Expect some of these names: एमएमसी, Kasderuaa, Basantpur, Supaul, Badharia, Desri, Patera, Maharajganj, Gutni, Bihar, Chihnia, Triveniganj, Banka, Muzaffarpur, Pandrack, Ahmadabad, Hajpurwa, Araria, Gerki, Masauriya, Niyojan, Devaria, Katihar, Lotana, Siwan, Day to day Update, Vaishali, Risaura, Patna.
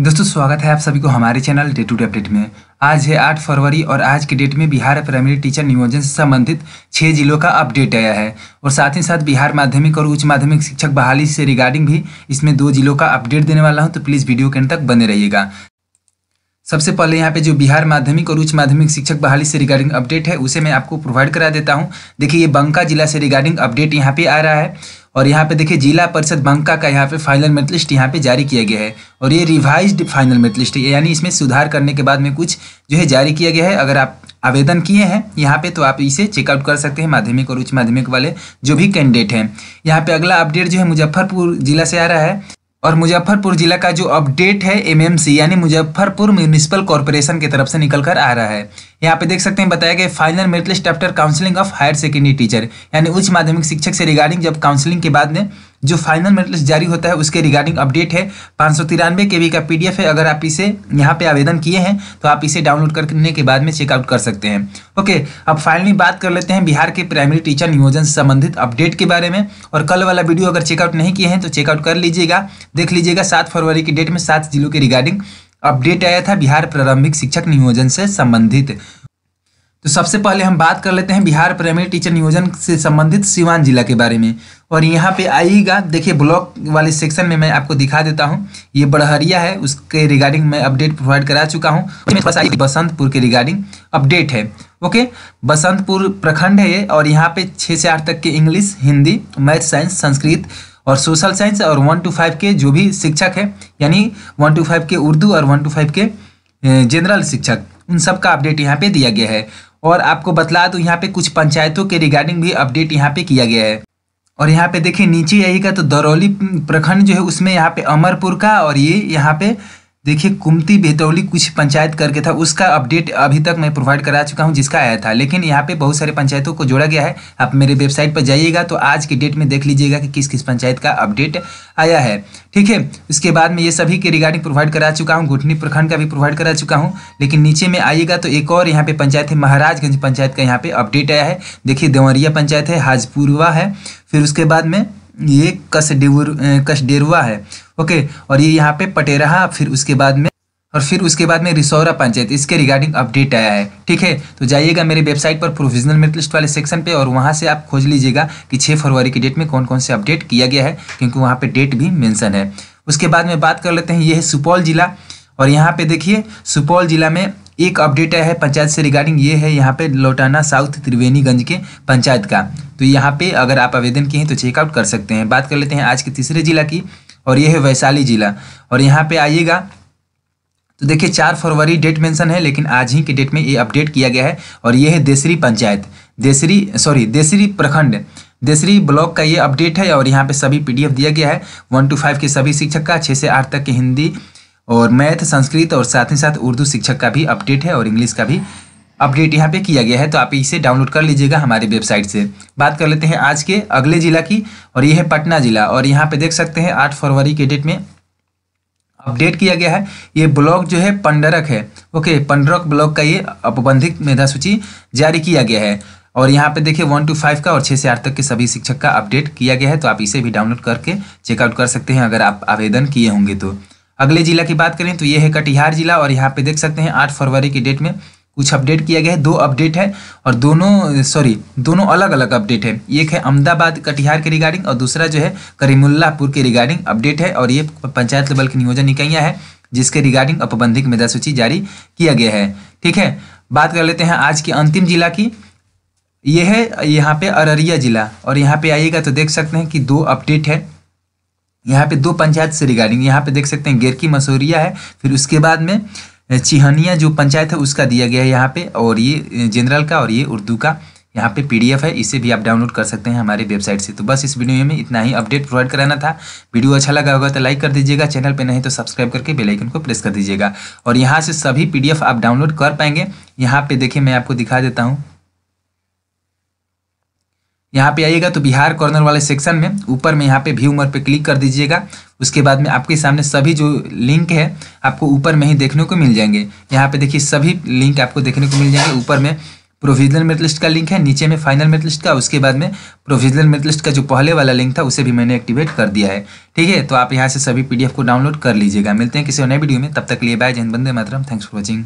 दोस्तों स्वागत है आप सभी को हमारे channel day to day update में। आज है 8 फरवरी और आज के डेट में बिहार प्राइमरी टीचर नियोजन से संबंधित 6 जिलों का अपडेट आया है और साथ ही साथ बिहार माध्यमिक और उच्च माध्यमिक शिक्षक बहाली से रिगार्डिंग भी इसमें 2 जिलों का अपडेट देने वाला हूं, तो प्लीज़ वीडियो के अंत तक बने रहिएगा। सबसे पहले यहाँ पे जो बिहार माध्यमिक और उच्च माध्यमिक शिक्षक बहाली से रिगार्डिंग अपडेट है उसे मैं आपको प्रोवाइड करा देता हूँ। देखिए ये बंका जिला से रिगार्डिंग अपडेट यहाँ पे आ रहा है और यहाँ पे देखिए जिला परिषद बंका का यहाँ पे फाइनल मेरिट लिस्ट यहाँ पे जारी किया गया है और ये रिवाइज्ड फाइनल मेरिट लिस्ट है, यानी इसमें सुधार करने के बाद में कुछ जो है जारी किया गया है। अगर आप आवेदन किए हैं यहाँ पे तो आप इसे चेकआउट कर सकते हैं, माध्यमिक और उच्च माध्यमिक वाले जो भी कैंडिडेट हैं। यहाँ पे अगला अपडेट जो है मुजफ्फरपुर जिला से आ रहा है और मुजफ्फरपुर जिला का जो अपडेट है एमएमसी यानी मुजफ्फरपुर म्यूनिसिपल कॉरपोरेशन की तरफ से निकलकर आ रहा है। यहाँ पे देख सकते हैं बताया गया final merit list after counselling of higher secondary teacher, यानी उच्च माध्यमिक शिक्षक से रिगार्डिंग जब काउंसलिंग के बाद में जो फाइनल मेरिट लिस्ट जारी होता है उसके रिगार्डिंग अपडेट है। 593 KB का PDF है। अगर आप इसे यहाँ पे आवेदन किए हैं तो आप इसे डाउनलोड करने के बाद में चेकआउट कर सकते हैं। ओके, अब फाइनली बात कर लेते हैं बिहार के प्राइमरी टीचर नियोजन से संबंधित अपडेट के बारे में। और कल वाला वीडियो अगर चेकआउट नहीं किए हैं तो चेकआउट कर लीजिएगा, देख लीजिएगा। 7 फरवरी की डेट में 7 जिलों के रिगार्डिंग अपडेट आया था बिहार प्रारंभिक शिक्षक नियोजन से संबंधित। तो सबसे पहले हम बात कर लेते हैं बिहार प्राइमरी टीचर नियोजन से संबंधित सिवान जिला के बारे में। और यहाँ पे आइएगा, देखिए ब्लॉक वाले सेक्शन में मैं आपको दिखा देता हूँ। ये बड़हरिया है, उसके रिगार्डिंग मैं अपडेट प्रोवाइड करा चुका हूँ। बसंतपुर के रिगार्डिंग अपडेट है। ओके, बसंतपुर प्रखंड है ये और यहाँ पे 6 से 8 तक के English, Hindi, math, science, Sanskrit और सोशल साइंस और 1 से 5 के जो भी शिक्षक है, यानी 1 से 5 के उर्दू और 1 से 5 के जनरल शिक्षक, उन सब का अपडेट यहाँ पे दिया गया है। और आपको बतला दूं यहाँ पे कुछ पंचायतों के रिगार्डिंग भी अपडेट यहाँ पे किया गया है। और यहाँ पे देखिए नीचे आइएगा तो दरौली प्रखंड जो है उसमें यहाँ पे अमरपुर का और ये यहाँ पे देखिए कुमती बेतौली कुछ पंचायत करके था, उसका अपडेट अभी तक मैं प्रोवाइड करा चुका हूं जिसका आया था। लेकिन यहाँ पे बहुत सारे पंचायतों को जोड़ा गया है, आप मेरे वेबसाइट पर जाइएगा तो आज की डेट में देख लीजिएगा कि किस किस पंचायत का अपडेट आया है। ठीक है, उसके बाद में ये सभी के रिगार्डिंग प्रोवाइड करा चुका हूँ। गुटनी प्रखंड का भी प्रोवाइड करा चुका हूँ। लेकिन नीचे में आइएगा तो एक और यहाँ पे पंचायत है, महाराजगंज पंचायत का यहाँ पे अपडेट आया है। देखिए देवरिया पंचायत है, हाजपुरवा है, फिर उसके बाद में ये कसडेरुआ है। ओके, और ये यहाँ पे पटेरा, फिर उसके बाद में रिसौरा पंचायत, इसके रिगार्डिंग अपडेट आया है। ठीक है, तो जाइएगा मेरे वेबसाइट पर प्रोविजनल मेरिट लिस्ट वाले सेक्शन पे और वहाँ से आप खोज लीजिएगा कि 6 फरवरी की डेट में कौन कौन से अपडेट किया गया है, क्योंकि वहाँ पे डेट भी मेंशन है। उसके बाद में बात कर लेते हैं, ये है सुपौल जिला और यहाँ पे देखिए सुपौल जिला में एक अपडेट आया है पंचायत से रिगार्डिंग। ये है यहाँ पे लोटाना साउथ त्रिवेणीगंज के पंचायत का, तो यहाँ पे अगर आप आवेदन किए हैं तो चेकआउट कर सकते हैं। बात कर लेते हैं आज के तीसरे जिला की और ये है वैशाली जिला और यहाँ पे आइएगा तो देखिए 4 फरवरी डेट मेंशन है, लेकिन आज ही के डेट में ये अपडेट किया गया है। और ये है देसरी पंचायत, देसरी प्रखंड, देसरी ब्लॉक का ये अपडेट है। और यहाँ पे सभी PDF दिया गया है 1 से 5 के सभी शिक्षक का, 6 से 8 तक के हिंदी और मैथ, संस्कृत और साथ ही साथ उर्दू शिक्षक का भी अपडेट है और इंग्लिश का भी अपडेट यहाँ पे किया गया है। तो आप इसे डाउनलोड कर लीजिएगा हमारे वेबसाइट से। बात कर लेते हैं आज के अगले जिला की और ये है पटना जिला और यहाँ पे देख सकते हैं 8 फरवरी के डेट में अपडेट किया गया है। ये ब्लॉक जो है पंडरक है। ओके, पंडरक ब्लॉक का ये उपबंधित मेधा सूची जारी किया गया है और यहाँ पे देखिए 1 से 5 का और 6 से 8 तक के सभी शिक्षक का अपडेट किया गया है। तो आप इसे भी डाउनलोड करके चेकआउट कर सकते हैं अगर आप आवेदन किए होंगे तो। अगले जिला की बात करें तो ये है कटिहार जिला और यहाँ पे देख सकते हैं 8 फरवरी की डेट में कुछ अपडेट किया गया है। 2 अपडेट है और दोनों अलग अलग अपडेट है। एक है अहमदाबाद कटिहार के रिगार्डिंग और दूसरा जो है करीमुल्लापुर के रिगार्डिंग अपडेट है। और ये पंचायत लेवल की नियोजन इकाइयाँ है जिसके रिगार्डिंग उपबंधित मेधा सूची जारी किया गया है। ठीक है, बात कर लेते हैं आज की अंतिम जिला की, ये है यहाँ पे अररिया जिला और यहाँ पे आइएगा तो देख सकते हैं कि 2 अपडेट है यहाँ पे 2 पंचायत से रिगार्डिंग। यहाँ पे देख सकते हैं गेरकी मसौरिया है, फिर उसके बाद में चिहनिया जो पंचायत है उसका दिया गया है यहाँ पे। और ये जनरल का और ये उर्दू का यहाँ पे PDF है, इसे भी आप डाउनलोड कर सकते हैं हमारे वेबसाइट से। तो बस इस वीडियो में इतना ही अपडेट प्रोवाइड कराना था। वीडियो अच्छा लगा होगा तो लाइक कर दीजिएगा, चैनल पे नहीं तो सब्सक्राइब करके बेल आइकन को प्रेस कर दीजिएगा। और यहाँ से सभी PDF आप डाउनलोड कर पाएंगे। यहाँ पे देखिए मैं आपको दिखा देता हूँ, यहाँ पे आइएगा तो बिहार कॉर्नर वाले सेक्शन में ऊपर में यहाँ पे व्यू मोर पे क्लिक कर दीजिएगा। उसके बाद में आपके सामने सभी जो लिंक है आपको ऊपर में ही देखने को मिल जाएंगे। यहाँ पे देखिए सभी लिंक आपको देखने को मिल जाएंगे। ऊपर में प्रोविजनल मेरिट लिस्ट का लिंक है, नीचे में फाइनल मेरिट लिस्ट का, उसके बाद में प्रोविजनल मेरिट लिस्ट का जो पहले वाला लिंक था उसे भी मैंने एक्टिवेट कर दिया है। ठीक है, तो आप यहाँ से सभी पीडीएफ को डाउनलोड कर लीजिएगा। मिलते हैं किसी और नए वीडियो में, तब तक के लिए बाय, जय हिंद, वंदे मातरम, थैंक्स फॉर वॉचिंग।